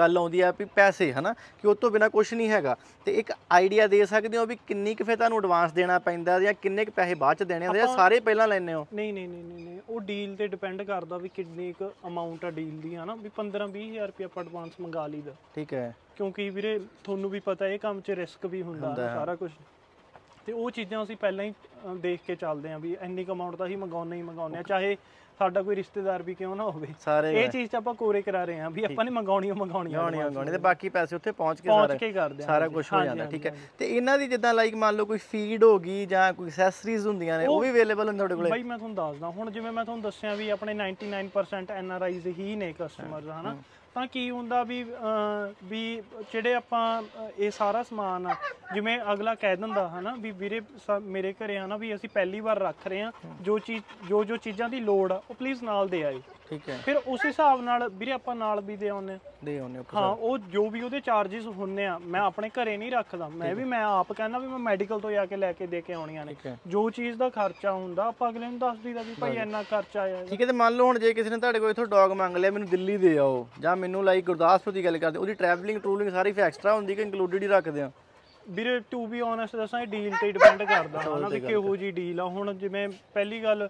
गल आउंदी आ वी पैसे है ना कि उस तों बिना कुछ नहीं हैगा ते एक आइडिया दे सकदे हो भी किन्नी क फिर तुहानू एडवांस देना पैंदा जां किन्ने क पैसे बाद च देने हुंदे आ सारे पहला लैंदे हो? नहीं नहीं नहीं नहीं वो डील ते डिपेंड करदा वी किन्नी क अमाउंट आ डील दी है ना वी पंद्रह बीस हज़ार रुपया आप एडवांस मंगा ली दा ठीक है क्योंकि वीरे थोनू भी पता है काम च रिस्क भी हुंदा सारा कुछ ते वो चीज़ां असीं पहलां ही देख के चलदे आं वी इन्नी क अमाउंट दा ही मंगाउणा ही मंगाउणे चाहे ਸਾਡਾ ਕੋਈ ਰਿਸ਼ਤੇਦਾਰ ਵੀ ਕਿਉਂ ਨਾ ਹੋਵੇ ਇਹ ਚੀਜ਼ ਤਾਂ ਆਪਾਂ ਕੋਰੇ ਕਰਾ ਰਹੇ ਹਾਂ ਵੀ ਆਪਾਂ ਨੇ ਮੰਗਾਉਣੀ ਮੰਗਾਉਣੀ ਮੰਗਾਉਣੀ ਤੇ ਬਾਕੀ ਪੈਸੇ ਉੱਥੇ ਪਹੁੰਚ ਕੇ ਸਾਰੇ ਸਾਰਾ ਕੁਝ ਹੋ ਜਾਂਦਾ ਠੀਕ ਹੈ। ਤੇ ਇਹਨਾਂ ਦੀ ਜਿੱਦਾਂ ਲਾਈਕ ਮੰਨ ਲਓ ਕੋਈ ਫੀਡ ਹੋ ਗਈ ਜਾਂ ਕੋਈ ਐਕਸੈਸਰੀਜ਼ ਹੁੰਦੀਆਂ ਨੇ ਉਹ ਵੀ ਅਵੇਲੇਬਲ ਹੁੰਦੇ ਤੁਹਾਡੇ ਕੋਲੇ? ਬਾਈ ਮੈਂ ਤੁਹਾਨੂੰ ਦੱਸਦਾ ਹੁਣ ਜਿਵੇਂ ਮੈਂ ਤੁਹਾਨੂੰ ਦੱਸਿਆ ਵੀ ਆਪਣੇ ਨਾਈਨਟੀ ਨਾਈਨ ਪਰਸੈਂਟ ਐਨਆਰਆਈਜ਼ ਹੀ ਨੇ ਕਸਟਮਰ ਹਨਾ ਤਾਂ ਕੀ ਹੁੰਦਾ ਵੀ ਵੀ ਜਿਹੜੇ ਆਪਾਂ ਇਹ ਸਾਰਾ ਸਮਾਨ ਆ ਜਿਵੇਂ ਅਗਲਾ ਕਹਿ ਦਿੰਦਾ ਹਨਾ ਵੀ ਵੀਰੇ ਮੇਰੇ ਘਰੇ ਆ ਨਾ ਵੀ ਅਸੀਂ ਪਹਿਲੀ ਵਾਰ ਰੱਖ ਰਹੇ ਹਾਂ ਜੋ ਚੀਜ਼ ਜੋ ਜੋ ਚੀਜ਼ਾਂ ਦੀ ਲੋੜ ਆ ਉਹ ਪਲੀਜ਼ ਨਾਲ ਦੇ ਆਏ ਠੀਕ ਹੈ ਫਿਰ ਉਸ ਹਿਸਾਬ ਨਾਲ ਵੀਰੇ ਆਪਾਂ ਨਾਲ ਵੀ ਦੇ ਆਉਂਦੇ ਦੇ ਆਉਂਦੇ ਹਾਂ ਉਹ ਜੋ ਵੀ ਉਹਦੇ ਚਾਰजेस ਹੁੰਦੇ ਆ ਮੈਂ ਆਪਣੇ ਘਰੇ ਨਹੀਂ ਰੱਖਦਾ ਮੈਂ ਵੀ ਮੈਂ ਆਪ ਕਹਿੰਦਾ ਵੀ ਮੈਂ ਮੈਡੀਕਲ ਤੋਂ ਜਾ ਕੇ ਲੈ ਕੇ ਦੇ ਕੇ ਆਉਣੀਆਂ ਨੇ ਜੋ ਚੀਜ਼ ਦਾ ਖਰਚਾ ਹੁੰਦਾ ਆਪਾਂ ਅਗਲੇ ਨੂੰ ਦੱਸ ਦਈਦਾ ਵੀ ਭਾਈ ਇੰਨਾ ਖਰਚਾ ਆਇਆ ਠੀਕ ਹੈ। ਤੇ ਮੰਨ ਲਓ ਹੁਣ ਜੇ ਕਿਸੇ ਨੇ ਤੁਹਾਡੇ ਕੋਲ ਇਥੋਂ ਡੌਗ ਮੰਗ ਲਿਆ ਮੈਨੂੰ ਦਿੱਲੀ ਦੇ ਆਓ ਜਾਂ ਮੈਨੂੰ ਲਾਈਕ ਗੁਰਦਾਸਪੁਰ ਦੀ ਗੱਲ ਕਰਦੇ ਉਹਦੀ ਟਰੈਵਲਿੰਗ ਟਰੂਲਿੰਗ ਸਾਰੀ ਫਿਰ ਐਕਸਟਰਾ ਹੁੰਦੀ ਕਿ ਇਨਕਲੂਡਿਡ ਹੀ ਰੱਖਦੇ ਆ? ਵੀਰੇ ਟੂ ਬੀ ਓਨੈਸਟ ਦੱਸਾਂ ਇਹ ਡੀਲ ਤੇ ਡਿਪੈਂਡ ਕਰਦਾ ਹਨਾ ਵੀ ਕਿਹੋ ਜੀ ਡੀਲ ਆ। ਹੁਣ ਜਿਵੇਂ ਪਹਿਲੀ ਗੱਲ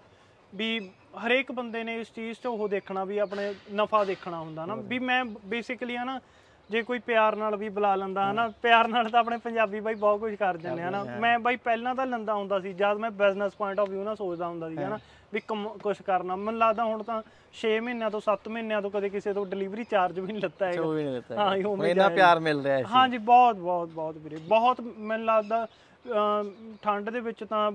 ਵੀ ਹਰੇਕ ਬੰਦੇ ਨੇ ਇਸ ਚੀਜ਼ 'ਚ ਉਹ ਦੇਖਣਾ ਵੀ ਆਪਣੇ ਨਫਾ ਦੇਖਣਾ ਹੁੰਦਾ ਨਾ ਵੀ ਮੈਂ ਬੇਸਿਕਲੀ ਹੈ ਨਾ ਜੇ ਕੋਈ ਪਿਆਰ ਨਾਲ ਵੀ ਬੁਲਾ ਲੈਂਦਾ ਹੈ ਨਾ ਪਿਆਰ ਨਾਲ ਤਾਂ ਆਪਣੇ ਪੰਜਾਬੀ ਬਾਈ ਬਹੁਤ ਕੁਝ ਕਰ ਜਾਂਦੇ ਹੈ ਨਾ ਮੈਂ ਬਾਈ ਪਹਿਲਾਂ ਤਾਂ ਲੈਂਦਾ ਹੁੰਦਾ ਸੀ ਜਦ ਮੈਂ ਬਿਜ਼ਨਸ ਪੁਆਇੰਟ ਆਫ ਵਿਊ ਨਾਲ ਸੋਚਦਾ ਹੁੰਦਾ ਸੀ ਹੈ ਨਾ ਵੀ ਕੁਛ ਕਰਨਾ ਮੈਨੂੰ ਲੱਗਦਾ ਹੁਣ ਤਾਂ ਛੇ ਮਹੀਨਿਆਂ ਤੋਂ ਸੱਤ ਮਹੀਨਿਆਂ ਤੋਂ ਕਦੇ ਕਿਸੇ ਤੋਂ ਡਿਲੀਵਰੀ ਚਾਰਜ ਵੀ ਨਹੀਂ ਲੱਤਾ ਹੈਗਾ। ਹਾਂ ਇੰਨਾ ਪਿਆਰ ਮਿਲ ਰਿਹਾ ਹੈ। ਹਾਂ ਜੀ ਬਹੁਤ ਬਹੁਤ ਬਹੁਤ ਵੀਰੇ ਬਹੁਤ ਮੈਨੂੰ ਲੱਗਦਾ ਠੰਡ ਦੇ ਵਿੱਚ ਤਾਂ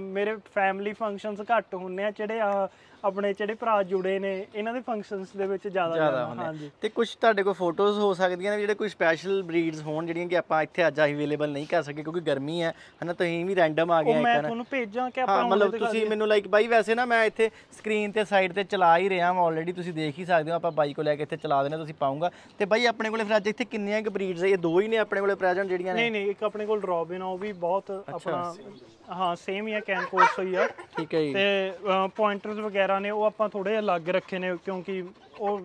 ਮੇਰੇ ਫੈਮਿਲੀ ਫੰਕਸ਼ਨਸ ਘੱਟ ਹੁੰਦੇ ਆ ਜਿਹੜੇ ਆ ਆਪਣੇ ਜਿਹੜੇ ਭਰਾ ਜੁੜੇ ਨੇ ਇਹਨਾਂ ਦੇ ਫੰਕਸ਼ਨਸ ਦੇ ਵਿੱਚ ਜ਼ਿਆਦਾ ਹੁੰਦੇ। ਹਾਂਜੀ ਤੇ ਕੁਝ ਤੁਹਾਡੇ ਕੋਲ ਫੋਟੋਜ਼ ਹੋ ਸਕਦੀਆਂ ਨੇ ਜਿਹੜੇ ਕੋਈ ਸਪੈਸ਼ਲ ਬਰੀਡਸ ਹੋਣ ਜਿਹੜੀਆਂ ਕਿ ਆਪਾਂ ਇੱਥੇ ਅੱਜ ਅਵੇਲੇਬਲ ਨਹੀਂ ਕਰ ਸਕੇ ਕਿਉਂਕਿ ਗਰਮੀ ਹੈ ਹਨਾ ਤੁਸੀਂ ਵੀ ਰੈਂਡਮ ਆ ਗਿਆ ਮੈਂ ਤੁਹਾਨੂੰ ਭੇਜਾਂ ਕਿ ਆਪਾਂ ਮਤਲਬ ਤੁਸੀਂ ਮੈਨੂੰ ਲਾਈਕ ਬਾਈ ਵੈਸੇ ਨਾ ਮੈਂ ਇੱਥੇ ਸਕਰੀਨ ਤੇ ਸਾਈਡ ਤੇ ਚਲਾ ਹੀ ਰਿਹਾ ਆਲਰੇਡੀ ਤੁਸੀਂ ਦੇਖ ਹੀ ਸਕਦੇ ਹੋ ਆਪਾਂ ਬਾਈ ਕੋਲ ਲੈ ਕੇ ਇੱਥੇ ਚਲਾ ਦੇਣਾ ਤੁਸੀਂ ਪਾਉਂਗਾ। ਤੇ ਬਾਈ ਆਪਣੇ ਕੋਲੇ ਫਿਰ ਅੱਜ ਇੱਥੇ ਕਿੰਨੀਆਂ ਕੁ ਬਰੀਡਸ ਇਹ ਦੋ ਹੀ ਨੇ ਆਪਣੇ ਕੋਲੇ ਪ੍ਰੈਜ਼ੈਂਟ ਜਿਹੜੀਆਂ ਨੇ? ਨਹੀਂ ਨਹੀਂ ਇੱਕ ਆਪਣੇ ਕੋਲ ਰੋਬਿਨ ਉਹ ਵੀ ਬਹੁਤ ਆਪਣਾ ਹਾਂ ਸੇਮ ਹੀ ਆ ਕੈਨ ਕੋਰਸੋ ਹੀ ਆ ਠੀਕ ਹੈ ਜੀ ਤੇ ਪੁਆਇੰਟਰਸ ਵਗੈਰਾ ਨੇ ਉਹ ਆਪਾਂ ਥੋੜੇ ਅਲੱਗ ਰੱਖੇ ਨੇ ਕਿਉਂਕਿ ਉਹ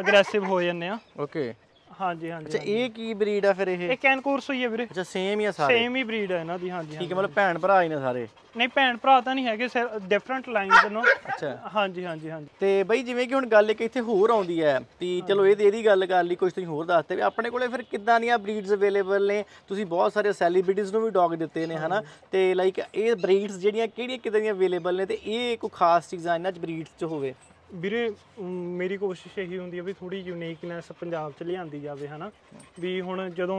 ਅਗਰੈਸਿਵ ਹੋ ਜਾਂਦੇ ਆ। ਓਕੇ ਹਾਂਜੀ ਹਾਂਜੀ। ਅੱਛਾ ਇਹ ਕੀ ਬਰੀਡ ਆ ਫਿਰ ਇਹ? ਇਹ ਕੈਨ ਕੋਰਸੋ ਹੀ ਆ ਵੀਰੇ। ਅੱਛਾ ਸੇਮ ਹੀ ਆ ਸਾਰੇ? ਸੇਮ ਹੀ ਬਰੀਡ ਆ ਇਹਨਾਂ ਦੀ। ਹਾਂਜੀ ਠੀਕ ਹੈ ਮਤਲਬ ਭੈਣ ਭਰਾ ਹੀ ਨੇ ਸਾਰੇ? ਨਹੀਂ ਭੈਣ ਭਰਾ ਤਾਂ ਨਹੀਂ ਹੈਗੇ ਡਿਫਰੈਂਟ ਲਾਈਨਸ ਨੂੰ। ਅੱਛਾ ਹਾਂਜੀ ਹਾਂਜੀ ਹਾਂਜੀ। ਤੇ ਬਈ ਜਿਵੇਂ ਕਿ ਹੁਣ ਗੱਲ ਇੱਕ ਇੱਥੇ ਹੋਰ ਆਉਂਦੀ ਹੈ ਵੀ ਚਲੋ ਇਹ ਇਹਦੀ ਗੱਲ ਕਰ ਲਈ ਕੁਝ ਤੁਸੀਂ ਹੋਰ ਦੱਸਦੇ ਵੀ ਆਪਣੇ ਕੋਲੇ ਫਿਰ ਕਿੱਦਾਂ ਦੀਆਂ ਬਰੀਡਸ ਅਵੇਲੇਬਲ ਨੇ? ਤੁਸੀਂ ਬਹੁਤ ਸਾਰੇ ਸੈਲੀਬ੍ਰਿਟੀਜ਼ ਨੂੰ ਵੀ ਡੌਗ ਦਿੱਤੇ ਨੇ ਹਨਾ ਤੇ ਲਾਈਕ ਇਹ ਬਰੀਡਸ ਜਿਹੜੀਆਂ ਕਿਹੜੀਆਂ ਕਿੱਦਾਂ ਦੀਆਂ ਅਵੇਲੇਬਲ ਨੇ ਤੇ ਇਹ ਕੋਈ ਖਾਸ ਚੀਜ਼ਾਂ ਇਹਨਾਂ 'ਚ ਬਰੀਡਸ 'ਚ ਹੋਵੇ? ਵੀਰੇ ਮੇਰੀ ਕੋਸ਼ਿਸ਼ ਇਹੀ ਹੁੰਦੀ ਹੈ ਵੀ ਥੋੜ੍ਹੀ ਯੂਨੀਕਨੈਸ ਪੰਜਾਬ 'ਚ ਲਿਆਂਦੀ ਜਾਵੇ ਹੈ ਨਾ ਵੀ ਹੁਣ ਜਦੋਂ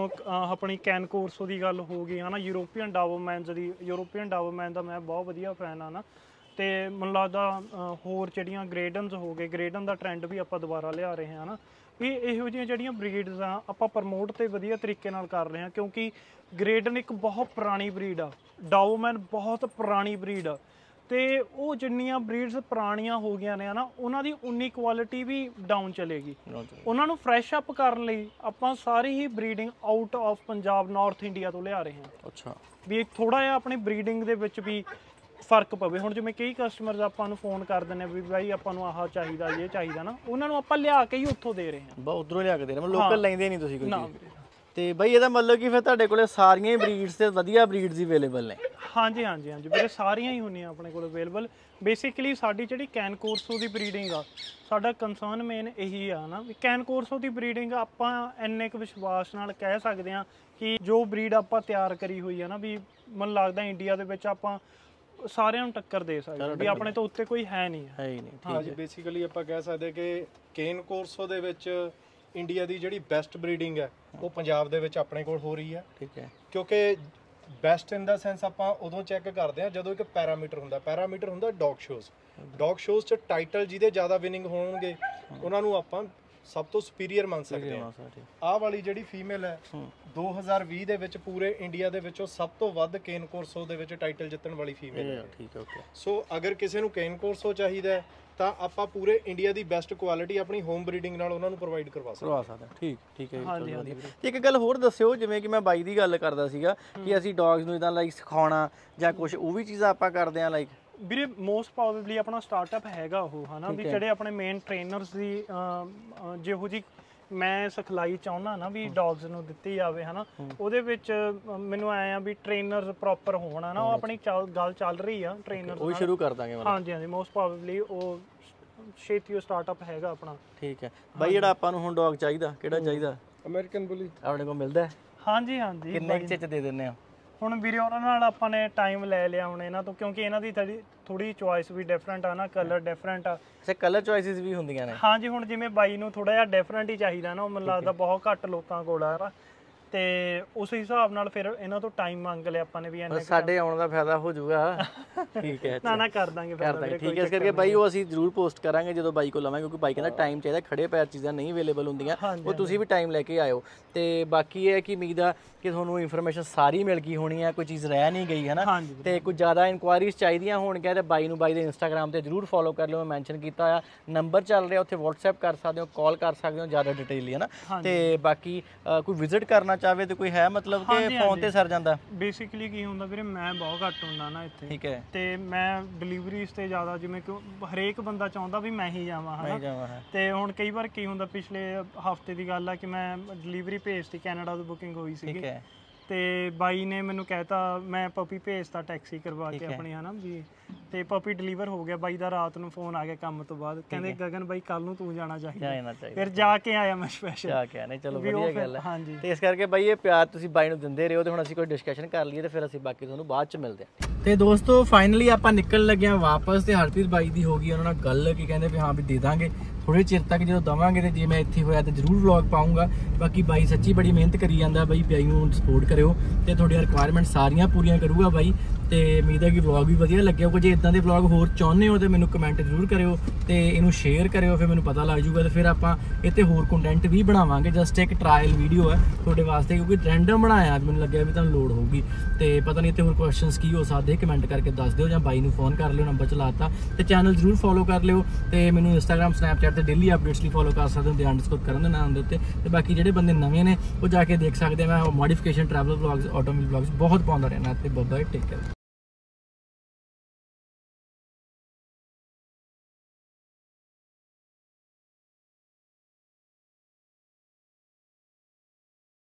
ਆਪਣੀ ਕੈਨ ਕੋਰਸੋ ਦੀ ਗੱਲ ਹੋ ਗਈ ਹੈ ਨਾ ਯੂਰੋਪੀਅਨ ਡਾਵਰਮੈਨਸ ਦੀ ਯੂਰੋਪੀਅਨ ਡਾਵਰਮੈਨ ਦਾ ਮੈਂ ਬਹੁਤ ਵਧੀਆ ਫੈਨ ਹਾਂ ਨਾ ਤੇ ਮੈਨੂੰ ਲੱਗਦਾ ਹੋਰ ਜਿਹੜੀਆਂ ਗ੍ਰੇਡਨਸ ਹੋ ਗਏ ਗ੍ਰੇਡਨ ਦਾ ਟ੍ਰੈਂਡ ਵੀ ਆਪਾਂ ਦੁਬਾਰਾ ਲਿਆ ਰਹੇ ਹਾਂ ਨਾ ਇਹ ਇਹੋ ਜਿਹੀਆਂ ਜਿਹੜੀਆਂ ਬਰੀਡਸ ਆ ਆਪਾਂ ਪ੍ਰਮੋਟ ਤੇ ਵਧੀਆ ਤਰੀਕੇ ਨਾਲ ਕਰ ਰਹੇ ਹਾਂ ਕਿਉਂਕਿ ਗ੍ਰੇਡਨ ਇੱਕ ਬਹੁਤ ਪੁਰਾਣੀ ਬਰੀਡ ਆ ਡਾਵਰਮੈਨ ਬਹੁਤ ਪੁਰਾਣੀ ਬਰੀਡ ਆ ਤੇ ਉਹ ਜਿੰਨੀਆਂ ਬਰੀਡਸ ਪੁਰਾਣੀਆਂ ਹੋ ਗਈਆਂ ਨੇ ਨਾ ਉਹਨਾਂ ਦੀ ਉਨੀ ਕੁਆਲਿਟੀ ਵੀ ਡਾਊਨ ਚਲੇਗੀ। ਉਹਨਾਂ ਨੂੰ ਫਰੈਸ਼ ਅਪ ਕਰਨ ਲਈ ਆਪਾਂ ਸਾਰੀ ਹੀ breeding out of Punjab north India ਤੋਂ ਲਿਆ ਰਹੇ ਹਾਂ। ਅੱਛਾ ਵੀ ਥੋੜਾ ਜਿਹਾ ਆਪਣੀ ਬਰੀਡਿੰਗ ਦੇ ਵਿੱਚ ਵੀ ਫਰਕ ਪਵੇ। ਹੁਣ ਜਿਵੇਂ ਕਈ ਕਸਟਮਰਸ ਆਪਾਂ ਨੂੰ ਫੋਨ ਕਰ ਦਿੰਦੇ ਵੀ ਬਾਈ ਆਪਾਂ ਨੂੰ ਆਹ ਚਾਹੀਦਾ ਇਹ ਚਾਹੀਦਾ ਨਾ ਉਹਨਾਂ ਨੂੰ ਆਪਾਂ ਲਿਆ ਕੇ ਹੀ ਉੱਥੋਂ ਦੇ ਰਹੇ ਹਾਂ। ਉਧਰੋਂ ਲਿਆ ਕੇ ਦੇ ਰਹੇ ਲੋਕਲ ਲੈਂਦੇ ਨਹੀਂ ਤੁਸੀਂ ਕੋਈ? ਤੇ ਬਈ ਇਹਦਾ ਮਤਲਬ ਕਿ ਫਿਰ ਤੁਹਾਡੇ ਕੋਲੇ ਸਾਰੀਆਂ ਹੀ ਬਰੀਡਸ ਤੇ ਵਧੀਆ ਬਰੀਡਸ ਅਵੇਲੇਬਲ ਨੇ? ਹਾਂਜੀ ਹਾਂਜੀ ਹਾਂਜੀ ਵੀਰੇ ਸਾਰੀਆਂ ਹੀ ਹੁੰਦੀਆਂ ਆਪਣੇ ਕੋਲ ਅਵੇਲੇਬਲ। ਬੇਸਿਕਲੀ ਸਾਡੀ ਜਿਹੜੀ ਕੈਨ ਕੋਰਸੋ ਦੀ ਬਰੀਡਿੰਗ ਆ ਸਾਡਾ ਕੰਸਰਨ ਮੇਨ ਇਹੀ ਆ ਨਾ ਵੀ ਕੈਨ ਕੋਰਸੋ ਦੀ ਬਰੀਡਿੰਗ ਆਪਾਂ ਇੰਨੇ ਕੁ ਵਿਸ਼ਵਾਸ ਨਾਲ ਕਹਿ ਸਕਦੇ ਹਾਂ ਕਿ ਜੋ ਬਰੀਡ ਆਪਾਂ ਤਿਆਰ ਕਰੀ ਹੋਈ ਆ ਨਾ ਵੀ ਮੈਨੂੰ ਲੱਗਦਾ ਇੰਡੀਆ ਦੇ ਵਿੱਚ ਆਪਾਂ ਸਾਰਿਆਂ ਨੂੰ ਟੱਕਰ ਦੇ ਸਕਦੇ ਵੀ ਆਪਣੇ ਤੋਂ ਉੱਤੇ ਕੋਈ ਹੈ ਨਹੀਂ ਹੈ ਹੀ ਨਹੀਂ। ਹਾਂਜੀ ਬੇਸਿਕਲੀ ਆਪਾਂ ਕਹਿ ਸਕਦੇ ਕਿ ਕੈਨ ਕੋਰਸੋ ਦੇ ਵਿੱਚ ਇੰਡੀਆ ਦੀ ਜਿਹੜੀ ਬੈਸਟ ਬਰੀਡਿੰਗ ਹੈ ਉਹ ਪੰਜਾਬ ਦੇ ਵਿੱਚ ਆਪਣੇ ਕੋਲ ਹੋ ਰਹੀ ਹੈ। ਠੀਕ ਹੈ ਕਿਉਂਕਿ ਬੈਸਟ ਇਨ ਦਾ ਸੈਂਸ ਆਪਾਂ ਉਦੋਂ ਚੈੱਕ ਕਰਦੇ ਹਾਂ ਜਦੋਂ ਇੱਕ ਪੈਰਾਮੀਟਰ ਹੁੰਦਾ ਪੈਰਾਮੀਟਰ ਹੁੰਦਾ ਡੌਗ ਸ਼ੋਜ਼ ਡੌਗ ਸ਼ੋਜ਼ 'ਚ ਟਾਈਟਲ ਜਿਹਦੇ ਜ਼ਿਆਦਾ ਵਿਨਿੰਗ ਹੋਣਗੇ ਉਹਨਾਂ ਨੂੰ ਆਪਾਂ ਸਭ ਤੋਂ ਸੁਪੀਰੀਅਰ ਮੰਨ ਸਕਦੇ ਹਾਂ। ਆਹ ਵਾਲੀ ਜਿਹੜੀ ਫੀਮੇਲ ਹੈ दो हज़ार बीस ਦੇ ਵਿੱਚ ਪੂਰੇ ਇੰਡੀਆ ਦੇ ਵਿੱਚੋਂ ਸਭ ਤੋਂ ਵੱਧ ਕੇਨ ਕੋਰਸੋ ਦੇ ਵਿੱਚ ਟਾਈਟਲ ਜਿੱਤਣ ਵਾਲੀ ਫੀਮੇਲ ਹੈ। ਠੀਕ ਹੈ, ਓਕੇ। ਸੋ ਅਗਰ ਕਿਸੇ ਨੂੰ ਕੇਨ ਕੋਰਸੋ ਚਾਹੀਦਾ ਹੈ ਤਾਂ ਆਪਾਂ ਪੂਰੇ ਇੰਡੀਆ ਦੀ ਬੈਸਟ ਕੁਆਲਿਟੀ ਆਪਣੀ ਹੋਮ ਬਰੀਡਿੰਗ ਨਾਲ ਉਹਨਾਂ ਨੂੰ ਪ੍ਰੋਵਾਈਡ ਕਰਵਾ ਸਕਦੇ ਹਾਂ। ਠੀਕ ਠੀਕ ਹੈ, ਹਾਂਜੀ ਹਾਂਜੀ। ਇੱਕ ਗੱਲ ਹੋਰ ਦੱਸਿਓ, ਜਿਵੇਂ ਕਿ ਮੈਂ ਬਾਈ ਦੀ ਗੱਲ ਕਰਦਾ ਸੀਗਾ ਕਿ ਅਸੀਂ ਡੌਗਸ ਨੂੰ ਇਦਾਂ ਲਾਈਕ ਸਿਖਾਉਣਾ ਜਾਂ ਕੁਝ ਉਹ ਵੀ ਚੀਜ਼ਾਂ ਆਪਾਂ ਕਰਦੇ ਹਾਂ ਲਾਈਕ ਵੀਰੇ ਮੋਸਟ ਪ੍ਰੋਬੇਬਲੀ ਆਪਣਾ ਸਟਾਰਟਅਪ ਹੈਗਾ ਉਹ ਹਨਾ ਵੀ ਜਿਹੜੇ ਆਪਣੇ ਮੇਨ ਟ੍ਰੇਨਰਸ ਦੀ ਜਿਹੋ ਜੀ ਮੈਂ ਸਿਖਲਾਈ ਚਾਹੁੰਦਾ ਨਾ ਵੀ ਡੌਗਸ ਨੂੰ ਦਿੱਤੀ ਜਾਵੇ ਹਨਾ ਉਹਦੇ ਵਿੱਚ ਮੈਨੂੰ ਆਇਆ ਵੀ ਟ੍ਰੇਨਰ ਪ੍ਰੋਪਰ ਹੋਣ ਹਨਾ ਉਹ ਆਪਣੀ ਗੱਲ ਚੱਲ ਰਹੀ ਆ ਟ੍ਰੇਨਰ ਉਹ ਸ਼ੁਰੂ ਕਰ ਦਾਂਗੇ। ਹਾਂਜੀ ਹਾਂਜੀ, ਮੋਸਟ ਪ੍ਰੋਬੇਬਲੀ ਉਹ ਛੇਤੀ ਉਹ ਸਟਾਰਟਅਪ ਹੈਗਾ ਆਪਣਾ। ਠੀਕ ਹੈ ਬਾਈ, ਜਿਹੜਾ ਆਪਾਂ ਨੂੰ ਹੁਣ ਡੌਗ ਚਾਹੀਦਾ ਕਿਹੜਾ ਚਾਹੀਦਾ? ਅਮਰੀਕਨ ਬੁਲੀ ਆਪਣੇ ਕੋਲ ਮਿਲਦਾ ਹੈ। ਹਾਂਜੀ ਹਾਂਜੀ। ਕਿੰਨੇ ਕੁ ਚਿੱਚ ਦੇ ਦਿੰਦੇ ਆ ਹੁਣ ਵੀਰੇ? ਉਹਨਾਂ ਨਾਲ ਆਪਾਂ ਨੇ ਟਾਈਮ ਲੈ ਲਿਆ ਹੁਣ ਇਹਨਾਂ ਤੋਂ ਕਿਉਂਕਿ ਇਹਨਾਂ ਦੀ ਥੋੜੀ ਚੋਇਸ ਵੀ ਡਿਫਰੈਂਟ ਆ ਨਾ, ਕਲਰ ਡਿਫਰੈਂਟ ਆ। ਅੱਛਾ, ਕਲਰ ਚੋਇਸਿਸ ਵੀ ਹੁੰਦੀਆਂ ਨੇ? ਹਾਂਜੀ, ਹੁਣ ਜਿਵੇਂ ਬਾਈ ਨੂੰ ਥੋੜਾ ਜਿਹਾ ਡਿਫਰੈਂਟ ਹੀ ਚਾਹੀਦਾ ਨਾ, ਉਹ ਮੈਨੂੰ ਲੱਗਦਾ ਬਹੁਤ ਘੱਟ ਲੋਕਾਂ ਕੋਲ ਆ ਤੇ ਉਸ ਹਿਸਾਬ ਨਾਲ ਫਿਰ ਇਹਨਾਂ ਤੋਂ ਟਾਈਮ ਮੰਗ ਲਿਆ ਆਪਾਂ ਨੇ ਵੀ ਇਹਨਾਂ ਸਾਡੇ ਆਉਣ ਦਾ ਫਾਇਦਾ ਹੋ ਜਾਊਗਾ। ਠੀਕ ਹੈ, ਨਾ ਨਾ ਕਰ ਦਾਂਗੇ ਕਰ ਦਾਂਗੇ। ਠੀਕ ਹੈ, ਇਸ ਕਰਕੇ ਬਾਈ ਉਹ ਅਸੀਂ ਜ਼ਰੂਰ ਪੋਸਟ ਕਰਾਂਗੇ ਜਦੋਂ ਬਾਈ ਕੋਲ ਆਵਾਂਗੇ, ਕਿਉਂਕਿ ਬਾਈ ਕਹਿੰਦਾ ਟਾਈਮ ਚਾਹੀਦਾ, ਖੜੇ ਪੈਰ ਚੀਜ਼ਾਂ ਨਹੀਂ ਅਵੇਲੇਬਲ ਹੁੰਦੀਆਂ, ਉਹ ਤੁਸੀਂ ਵੀ ਟਾਈਮ ਲੈ ਕੇ ਆਇਓ। ਤੇ ਬਾਕੀ ਇਹ ਹੈ ਕਿ ਉਮੀਦ ਆ ਕਿ ਤੁਹਾਨੂੰ ਇਨਫੋਰਮੇਸ਼ਨ ਸਾਰੀ ਮਿਲ ਗਈ ਹੋਣੀ ਹੈ, ਕੋਈ ਚੀਜ਼ ਰਹਿ ਨਹੀਂ ਗਈ ਹੈ ਨਾ। ਤੇ ਕੁਝ ਜ਼ਿਆਦਾ ਇਨਕੁਆਇਰੀਜ਼ ਚਾਹੀਦੀਆਂ ਹੋਣਗੀਆਂ ਤੇ ਬਾਈ ਨੂੰ ਬਾਈ ਦੇ ਇੰਸਟਾਗ੍ਰਾਮ 'ਤੇ ਜ਼ਰੂਰ ਫੋਲੋ ਕਰ ਲਿਓ, ਮੈਂ ਮੈਂਸ਼ਨ ਕੀਤਾ ਆ ਨੰਬਰ ਚੱਲ ਰਿਹਾ, ਉੱਥੇ ਵਟਸਐਪ ਕਰ ਸਕਦੇ ਹੋ, ਕਾਲ ਕਰ ਸਕਦੇ ਹੋ ਜ਼ਿਆਦਾ ਡਿਟੇਲ ਹੈ ਨਾ। ਤੇ ਬਾਕੀ ਕੋਈ ਵਿਜ਼ਿਟ ਕਰਨਾ ਚਾਹਵੇ ਤੇ ਕੋਈ ਹੈ ਮਤਲਬ ਕਿ ਫੋਨ ਤੇ ਸਰ ਜਾਂਦਾ? ਬੇਸਿਕਲੀ ਕੀ ਹੁੰਦਾ ਵੀਰੇ, ਮੈਂ ਬਹੁਤ ਘੱਟ ਹੁੰਦਾ ਨਾ ਇੱਥੇ। ਠੀਕ ਹੈ, ਤੇ ਮੈਂ ਡਿਲੀਵਰੀਜ਼ ਤੇ ਜ਼ਿਆਦਾ ਜਿਵੇਂ ਕਿ ਹਰੇਕ ਬੰਦਾ ਚਾਹੁੰਦਾ ਵੀ ਮੈਂ ਹੀ ਜਾਵਾਂ ਹਨਾ, ਤੇ ਹੁਣ ਕਈ ਵਾਰ ਕੀ ਹੁੰਦਾ ਪਿਛਲੇ ਹਫਤੇ ਦੀ ਗੱਲ ਆ ਕਿ ਮੈਂ ਡਿਲੀਵਰੀ ਭੇਜਤੀ, ਕੈਨੇਡਾ ਤੋਂ ਬੁਕਿੰਗ ਹੋਈ ਸੀਗੀ ਤੇ ਬਾਈ ਨੇ ਮੈਨੂੰ ਕਹਿਤਾ ਮੈਂ ਪਪੀ ਭੇਜਤਾ ਟੈਕਸੀ ਕਰਵਾ ਕੇ ਆਪਣੀ ਹਨਾ ਵੀ, ਤੇ ਪਪੀ ਡਿਲੀਵਰ ਹੋ ਗਿਆ। ਬਾਈ ਦਾ ਰਾਤ ਨੂੰ ਫੋਨ ਆ ਗਿਆ ਕੰਮ ਤੋਂ ਬਾਅਦ, ਕਹਿੰਦੇ ਗਗਨ ਬਾਈ ਕੱਲ ਨੂੰ ਤੂੰ ਜਾਣਾ ਚਾਹੀਦਾ, ਫਿਰ ਜਾ ਕੇ ਆਇਆ ਮੈਂ ਸਪੈਸ਼ਲ ਜਾ ਕੇ ਆਨੇ। ਚਲੋ ਵਧੀਆ ਗੱਲ ਹੈ। ਹਾਂਜੀ, ਤੇ ਇਸ ਕਰਕੇ ਬਾਈ ਇਹ ਪਿਆਰ ਤੁਸੀਂ ਬਾਈ ਨੂੰ ਦਿੰਦੇ ਰਹੋ। ਤੇ ਹੁਣ ਅਸੀਂ ਕੋਈ ਡਿਸਕਸ਼ਨ ਕਰ ਲਈਏ ਤੇ ਫਿਰ ਅਸੀਂ ਬਾਕੀ ਤੁਹਾਨੂੰ ਬਾਅਦ ਚ ਮਿਲਦੇ ਹਾਂ। ਤੇ ਦੋਸਤੋ ਫਾਈਨਲੀ ਆਪਾਂ ਨਿਕਲ ਲੱਗੇ ਹਾਂ ਵਾਪਸ, ਤੇ ਹਰਪ੍ਰੀਤ ਬਾਈ ਦੀ ਹੋ ਗਈ ਉਹਨਾਂ ਨਾਲ ਗੱਲ ਕਿ ਕਹਿੰਦੇ ਵੀ ਹਾਂ ਵੀ ਦੇ ਦਾਂਗੇ ਥੋੜ੍ਹੇ ਚਿਰ ਤੱਕ, ਜਦੋਂ ਦੇਵਾਂਗੇ ਤੇ ਜੇ ਮੈਂ ਇੱਥੇ ਹੋਇਆ ਤਾਂ ਜ਼ਰੂਰ ਵਲੌਗ ਪਾਊਂਗਾ। ਬਾਕੀ ਬਾਈ ਸੱਚੀ ਬੜੀ ਮਿਹਨਤ ਕਰੀ ਜਾਂਦਾ, ਬਾਈ ਬਾਈ ਨੂੰ ਸਪੋਰਟ ਕਰਿਓ ਤੇ ਤੁਹਾਡੀਆਂ ਰਿਕੁਆਇਰਮੈਂਟ ਸਾਰੀਆਂ ਪੂਰੀਆਂ ਕਰੂਗਾ ਬਾਈ। ਤੇ ਉਮੀਦ ਹੈ ਕਿ ਵਲੌਗ ਵੀ ਵਧੀਆ ਲੱਗਿਆ, ਕੁਝ ਇੱਦਾਂ ਦੇ ਵਲੌਗ ਹੋਰ ਚਾਹੁੰਦੇ ਹੋ ਤਾਂ ਮੈਨੂੰ ਕਮੈਂਟ ਜ਼ਰੂਰ ਕਰਿਓ ਤੇ ਇਹਨੂੰ ਸ਼ੇਅਰ ਕਰਿਓ, ਫਿਰ ਮੈਨੂੰ ਪਤਾ ਲੱਗ ਜੂਗਾ ਤੇ ਫਿਰ ਆਪਾਂ ਇੱਥੇ ਹੋਰ ਕੰਟੈਂਟ ਵੀ ਬਣਾਵਾਂਗੇ। ਜਸਟ ਇੱਕ ਟਰਾਇਲ ਵੀਡੀਓ ਹੈ ਤੁਹਾਡੇ ਵਾਸਤੇ, ਕਿਉਂਕਿ ਰੈਂਡਮ ਬਣਾਇਆ ਮੈਨੂੰ ਲੱਗਿਆ ਵੀ ਤੁਹਾਨੂੰ ਲੋੜ ਹੋਊਗੀ, ਤੇ ਪਤਾ ਨਹੀਂ ਇੱਥੇ ਹੋਰ ਕੁਐਸਚਨਸ ਕੀ ਹੋ ਸਕਦੇ ਕਮੈਂਟ ਕਰਕੇ ਦੱਸ ਦਿਓ ਜਾਂ ਬਾਈ ਨੂੰ ਫੋਨ ਕਰ ਲਿਓ, ਨੰਬਰ ਚਲਾਤਾ। ਤੇ ਚੈਨਲ ਜ਼ਰੂਰ ਫੋਲੋ ਕਰ ਲਿਓ ਤੇ ਮੈਨੂੰ ਇੰਸਟਾਗ੍ਰਾਮ ਸਨੈਪਚੈਟ ਤੇ ਡੇਲੀ ਅਪਡੇਟਸ ਲਈ ਫੋਲੋ ਕਰ ਸਕਦੇ ਹੋ ਦੇ ਅੰਡਰਸਕੋਰ ਕਰਨ ਦੇ ਨਾਮ ਦੇ ਉੱਤੇ। ਤੇ ਬਾਕੀ ਜਿਹੜੇ ਬੰਦੇ ਨਵੇਂ ਨੇ ਉਹ ਜਾ ਕੇ ਦੇਖ ਸਕਦੇ ਆ, ਮੈਂ modification travel vlogs, automobile vlogs ਬਹੁਤ ਪਾਉਂਦਾ ਰਹਿਣਾ। ਤੇ ਬਾਏ ਬਾਏ, ਟੇਕ ਕੇਅਰ।